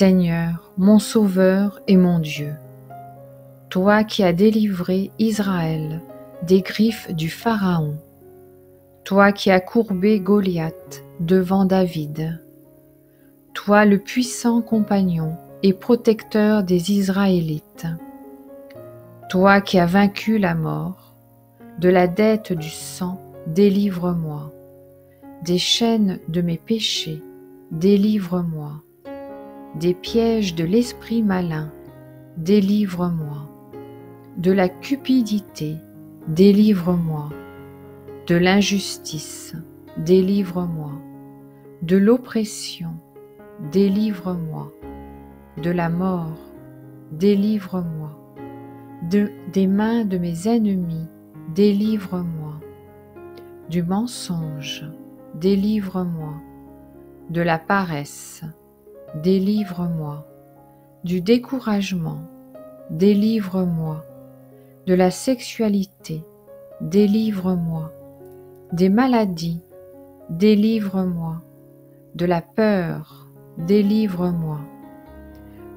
Seigneur, mon Sauveur et mon Dieu, toi qui as délivré Israël des griffes du Pharaon, toi qui as courbé Goliath devant David, toi le puissant compagnon et protecteur des Israélites, toi qui as vaincu la mort, de la dette du sang, délivre-moi, des chaînes de mes péchés, délivre-moi, des pièges de l'esprit malin, délivre-moi, de la cupidité, délivre-moi, de l'injustice, délivre-moi, de l'oppression, délivre-moi, de la mort, délivre-moi, des mains de mes ennemis, délivre-moi, du mensonge, délivre-moi, de la paresse, délivre-moi, du découragement, délivre-moi, de la sexualité, délivre-moi, des maladies, délivre-moi, de la peur, délivre-moi,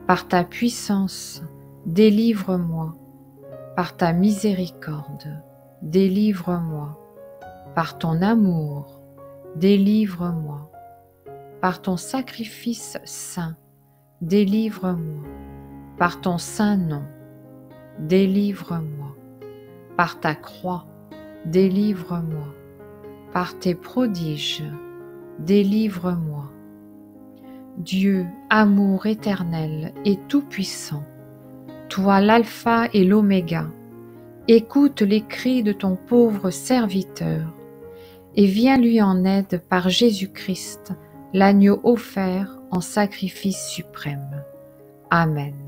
par ta puissance, délivre-moi, par ta miséricorde, délivre-moi, par ton amour, délivre-moi, par ton sacrifice saint, délivre-moi, par ton saint nom, délivre-moi, par ta croix, délivre-moi, par tes prodiges, délivre-moi. Dieu, amour éternel et tout-puissant, toi l'alpha et l'oméga, écoute les cris de ton pauvre serviteur et viens lui en aide par Jésus-Christ, l'agneau offert en sacrifice suprême. Amen.